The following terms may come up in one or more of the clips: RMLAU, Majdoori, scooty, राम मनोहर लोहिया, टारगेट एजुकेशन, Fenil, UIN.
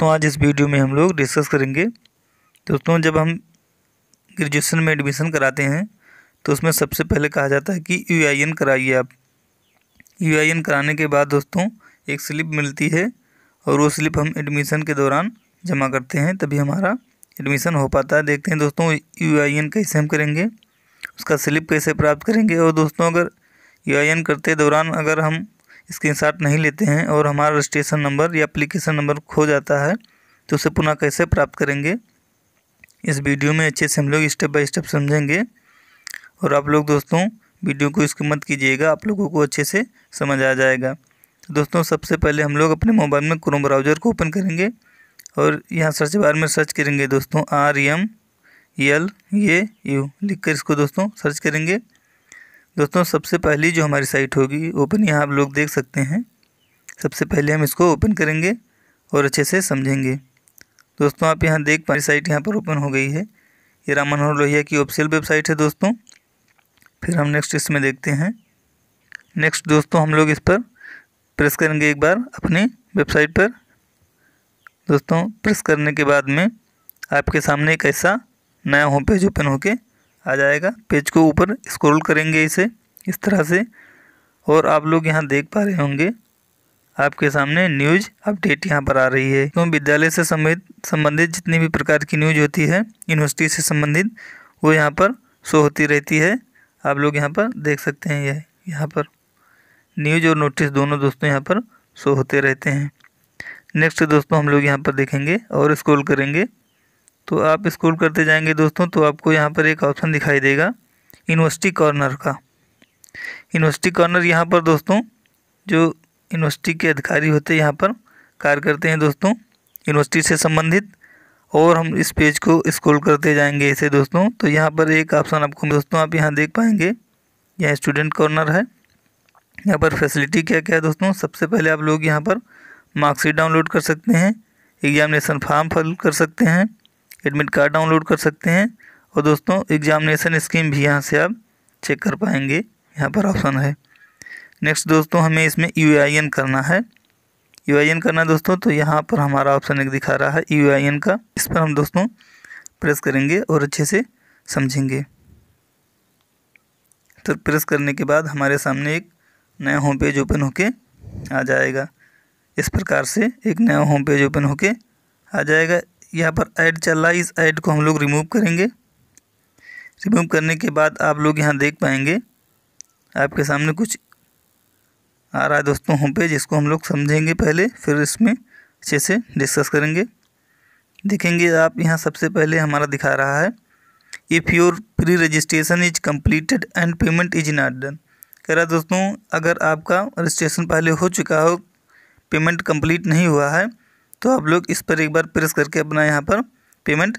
दोस्तों आज इस वीडियो में हम लोग डिस्कस करेंगे। दोस्तों जब हम ग्रेजुएशन में एडमिशन कराते हैं तो उसमें सबसे पहले कहा जाता है कि UIN कराइए। आप UIN कराने के बाद दोस्तों एक स्लिप मिलती है और वो स्लिप हम एडमिशन के दौरान जमा करते हैं, तभी हमारा एडमिशन हो पाता है। देखते हैं दोस्तों UIN कैसे हम करेंगे, उसका स्लिप कैसे प्राप्त करेंगे। और दोस्तों अगर UIN करते दौरान अगर हम स्क्रीनशॉट नहीं लेते हैं और हमारा रजिस्ट्रेशन नंबर या एप्लीकेशन नंबर खो जाता है तो उसे पुनः कैसे प्राप्त करेंगे, इस वीडियो में अच्छे से हम लोग स्टेप बाय स्टेप समझेंगे। और आप लोग दोस्तों वीडियो को स्किप मत कीजिएगा, आप लोगों को अच्छे से समझ आ जाएगा। तो दोस्तों सबसे पहले हम लोग अपने मोबाइल में क्रोम ब्राउज़र को ओपन करेंगे और यहाँ सर्च बार में सर्च करेंगे दोस्तों RMLAU लिख कर इसको दोस्तों सर्च करेंगे। दोस्तों सबसे पहली जो हमारी साइट होगी ओपन, यहाँ आप लोग देख सकते हैं। सबसे पहले हम इसको ओपन करेंगे और अच्छे से समझेंगे। दोस्तों आप यहाँ देख पाए साइट यहाँ पर ओपन हो गई है, ये राम मनोहर लोहिया की ऑफिशियल वेबसाइट है दोस्तों। फिर हम नेक्स्ट इसमें देखते हैं। नेक्स्ट दोस्तों हम लोग इस पर प्रेस करेंगे एक बार अपनी वेबसाइट पर। दोस्तों प्रेस करने के बाद में आपके सामने एक ऐसा नया होम पेज ओपन होके आ जाएगा। पेज को ऊपर स्क्रॉल करेंगे इसे इस तरह से, और आप लोग यहाँ देख पा रहे होंगे आपके सामने न्यूज़ अपडेट यहाँ पर आ रही है। तो विद्यालय से संबंधित जितनी भी प्रकार की न्यूज़ होती है यूनिवर्सिटी से संबंधित, वो यहाँ पर शो होती रहती है। आप लोग यहाँ पर देख सकते हैं, यह यहाँ पर न्यूज़ और नोटिस दोनों दोस्तों यहाँ पर शो होते रहते हैं। नेक्स्ट दोस्तों हम लोग यहाँ पर देखेंगे और स्क्रॉल करेंगे, तो आप स्क्रॉल करते जाएंगे दोस्तों तो आपको यहाँ पर एक ऑप्शन दिखाई देगा यूनिवर्सिटी कॉर्नर का। यूनिवर्सिटी कॉर्नर यहाँ पर दोस्तों जो यूनिवर्सिटी के अधिकारी होते हैं यहाँ पर कार्य करते हैं दोस्तों यूनिवर्सिटी से संबंधित। और हम इस पेज को स्क्रॉल करते जाएंगे ऐसे दोस्तों, तो यहाँ पर एक ऑप्शन आपको दोस्तों आप यहाँ देख पाएंगे, यहाँ स्टूडेंट कॉर्नर है। यहाँ पर फैसिलिटी क्या क्या है दोस्तों, सबसे पहले आप लोग यहाँ पर मार्कशीट डाउनलोड कर सकते हैं, एग्जामिनेशन फॉर्म फिल कर सकते हैं, एडमिट कार्ड डाउनलोड कर सकते हैं, और दोस्तों एग्जामिनेशन स्कीम भी यहाँ से आप चेक कर पाएंगे, यहाँ पर ऑप्शन है। नेक्स्ट दोस्तों हमें इसमें UIN करना है। UIN करना दोस्तों, तो यहाँ पर हमारा ऑप्शन एक दिखा रहा है UIN का, इस पर हम दोस्तों प्रेस करेंगे और अच्छे से समझेंगे। तो प्रेस करने के बाद हमारे सामने एक नया होम पेज ओपन होके आ जाएगा। इस प्रकार से एक नया होम पेज ओपन होके आ जाएगा। यहाँ पर ऐड चल रहा है, इस ऐड को हम लोग रिमूव करेंगे। रिमूव करने के बाद आप लोग यहाँ देख पाएंगे आपके सामने कुछ आ रहा है दोस्तों होम पेज, इसको हम लोग समझेंगे पहले, फिर इसमें अच्छे से डिस्कस करेंगे। देखेंगे आप यहाँ सबसे पहले हमारा दिखा रहा है if your pre registration is completed and payment is not done, कह रहा दोस्तों अगर आपका रजिस्ट्रेशन पहले हो चुका हो पेमेंट कम्प्लीट नहीं हुआ है तो आप लोग इस पर एक बार प्रेस करके अपना यहाँ पर पेमेंट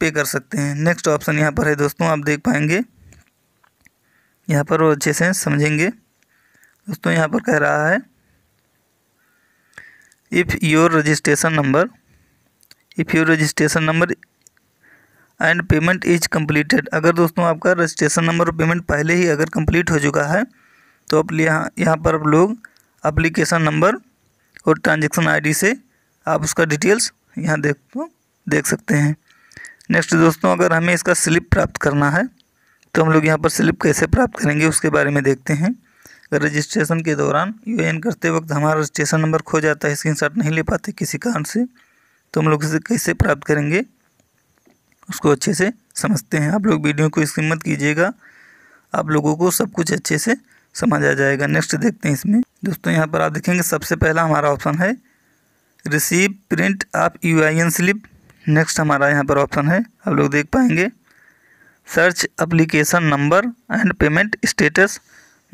पे कर सकते हैं। नेक्स्ट ऑप्शन यहाँ पर है दोस्तों, आप देख पाएंगे यहाँ पर, वो अच्छे से समझेंगे दोस्तों। यहाँ पर कह रहा है if your registration number and payment is completed, अगर दोस्तों आपका रजिस्ट्रेशन नंबर और पेमेंट पहले ही अगर कंप्लीट हो चुका है तो आप यहाँ पर आप लोग एप्लीकेशन नंबर और ट्रांजैक्शन आईडी से आप उसका डिटेल्स यहाँ देख सकते हैं। नेक्स्ट दोस्तों अगर हमें इसका स्लिप प्राप्त करना है तो हम लोग यहाँ पर स्लिप कैसे प्राप्त करेंगे उसके बारे में देखते हैं। अगर रजिस्ट्रेशन के दौरान UIN करते वक्त हमारा रजिस्ट्रेशन नंबर खो जाता है, स्क्रीनशॉट नहीं ले पाते किसी कारण से, तो हम लोग इसे कैसे प्राप्त करेंगे उसको अच्छे से समझते हैं। आप लोग वीडियो को स्किप मत कीजिएगा, आप लोगों को सब कुछ अच्छे से समझ आ जाएगा। नेक्स्ट देखते हैं इसमें दोस्तों, यहाँ पर आप देखेंगे सबसे पहला हमारा ऑप्शन है receive print of UIN slip. Next हमारा यहाँ पर ऑप्शन है, आप लोग देख पाएंगे search application number and payment status.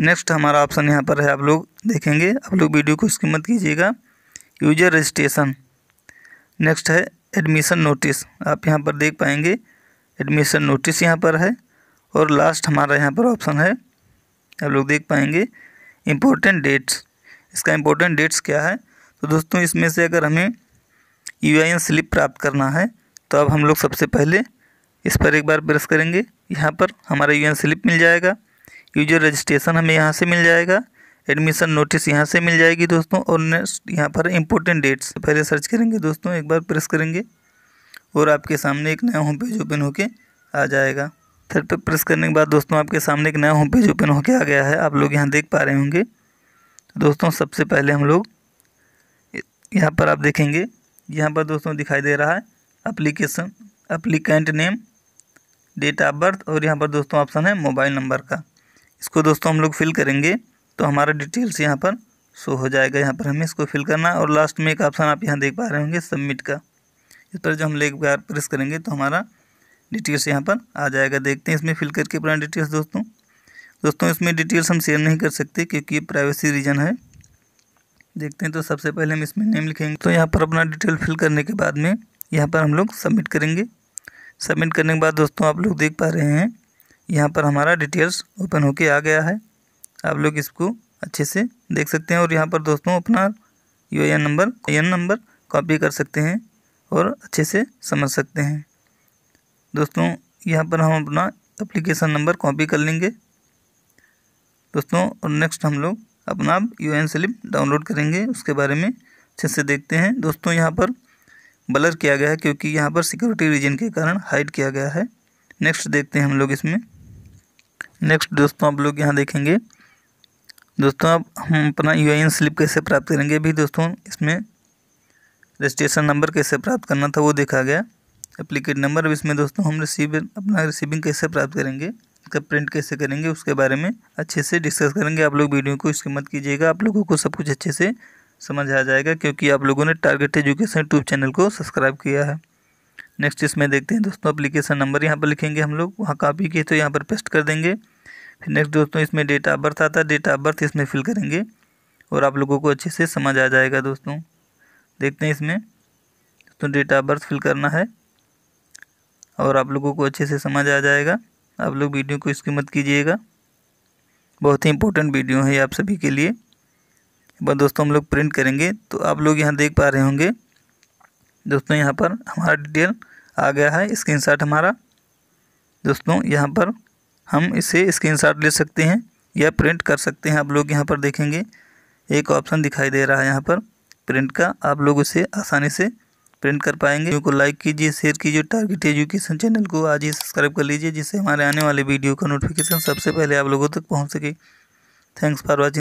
Next हमारा ऑप्शन यहाँ पर है, आप लोग देखेंगे, आप लोग वीडियो को स्किप मत कीजिएगा, यूजर रजिस्ट्रेशन। नेक्स्ट है एडमिशन नोटिस, आप यहाँ पर देख पाएंगे एडमिशन नोटिस यहाँ पर है। और लास्ट हमारा यहाँ पर ऑप्शन है, आप लोग देख पाएंगे इम्पोर्टेंट डेट्स। इसका इम्पोर्टेंट डेट्स क्या है, तो दोस्तों इसमें से अगर हमें UIN स्लिप प्राप्त करना है तो अब हम लोग सबसे पहले इस पर एक बार प्रेस करेंगे, यहाँ पर हमारा UIN स्लिप मिल जाएगा, यूजर रजिस्ट्रेशन हमें यहाँ से मिल जाएगा, एडमिशन नोटिस यहाँ से मिल जाएगी दोस्तों। और नेक्स्ट यहाँ पर इम्पोर्टेंट डेट्स पहले सर्च करेंगे दोस्तों, एक बार प्रेस करेंगे और आपके सामने एक नया होम पेज ओपन होके आ जाएगा। थर्ड पे प्रेस करने के बाद दोस्तों आपके सामने एक नया होम पेज ओपन होके आ गया है, आप लोग यहाँ देख पा रहे होंगे। दोस्तों सबसे पहले हम लोग यहाँ पर आप देखेंगे, यहाँ पर दोस्तों दिखाई दे रहा है application, applicant name, date of birth और यहाँ पर दोस्तों ऑप्शन है मोबाइल नंबर का। इसको दोस्तों हम लोग फिल करेंगे तो हमारा डिटेल्स यहाँ पर शो हो जाएगा। यहाँ पर हमें इसको फिल करना और लास्ट में एक ऑप्शन आप यहाँ देख पा रहे होंगे सबमिट का, इस पर जब हम एक बार प्रेस करेंगे तो हमारा डिटेल्स यहाँ पर आ जाएगा। देखते हैं इसमें फिल करके अपना डिटेल्स दोस्तों। दोस्तों इसमें डिटेल्स हम शेयर नहीं कर सकते क्योंकि ये प्राइवेसी रीजन है। देखते हैं तो सबसे पहले हम इसमें नेम लिखेंगे। तो यहाँ पर अपना डिटेल फिल करने के बाद में यहाँ पर हम लोग सबमिट करेंगे। सबमिट करने के बाद दोस्तों आप लोग देख पा रहे हैं यहाँ पर हमारा डिटेल्स ओपन होके आ गया है, आप लोग इसको अच्छे से देख सकते हैं। और यहाँ पर दोस्तों अपना यूआईएन नंबर कॉपी कर सकते हैं और अच्छे से समझ सकते हैं। दोस्तों यहाँ पर हम अपना एप्लीकेशन नंबर कॉपी कर लेंगे दोस्तों और नेक्स्ट हम लोग अपना यूआईएन स्लिप डाउनलोड करेंगे, उसके बारे में अच्छे से देखते हैं। दोस्तों यहाँ पर ब्लर किया गया है क्योंकि यहाँ पर सिक्योरिटी रीजन के कारण हाइड किया गया है। नेक्स्ट देखते हैं हम लोग इसमें। नेक्स्ट दोस्तों आप लोग यहाँ देखेंगे दोस्तों अब हम अपना यूआईएन स्लिप कैसे प्राप्त करेंगे भी दोस्तों, इसमें रजिस्ट्रेशन नंबर कैसे प्राप्त करना था वो देखा गया, एप्लीकेट नंबर, अब इसमें दोस्तों हम रिसीविंग कैसे प्राप्त करेंगे, इसका प्रिंट कैसे करेंगे, उसके बारे में अच्छे से डिस्कस करेंगे। आप लोग वीडियो को इसकी मत कीजिएगा, आप लोगों को सब कुछ अच्छे से समझ आ जाएगा क्योंकि आप लोगों ने टारगेट एजुकेशन यूट्यूब चैनल को सब्सक्राइब किया है। नेक्स्ट इसमें देखते हैं दोस्तों एप्लीकेशन नंबर यहाँ पर लिखेंगे हम लोग, वहाँ कॉपी किए तो यहाँ पर पेस्ट कर देंगे। फिर नेक्स्ट दोस्तों इसमें डेट ऑफ बर्थ आता है, डेट ऑफ बर्थ इसमें फिल करेंगे और आप लोगों को अच्छे से समझ आ जाएगा दोस्तों। देखते हैं इसमें दोस्तों डेट ऑफ बर्थ फिल करना है और आप लोगों को अच्छे से समझ आ जाएगा। आप लोग वीडियो को इसकी मत कीजिएगा, बहुत ही इंपॉर्टेंट वीडियो है आप सभी के लिए। एक बार दोस्तों हम लोग प्रिंट करेंगे तो आप लोग यहाँ देख पा रहे होंगे दोस्तों, यहाँ पर हमारा डिटेल आ गया है स्क्रीनशॉट हमारा। दोस्तों यहाँ पर हम इसे स्क्रीनशॉट ले सकते हैं या प्रिंट कर सकते हैं। आप लोग यहाँ पर देखेंगे एक ऑप्शन दिखाई दे रहा है यहाँ पर प्रिंट का, आप लोग उसे आसानी से प्रिंट कर पाएंगे। वीडियो को लाइक कीजिए, शेयर कीजिए, टारगेट एजुकेशन चैनल को आज ही सब्सक्राइब कर लीजिए जिससे हमारे आने वाले वीडियो का नोटिफिकेशन सबसे पहले आप लोगों तक पहुँच सके। Thanks for watching.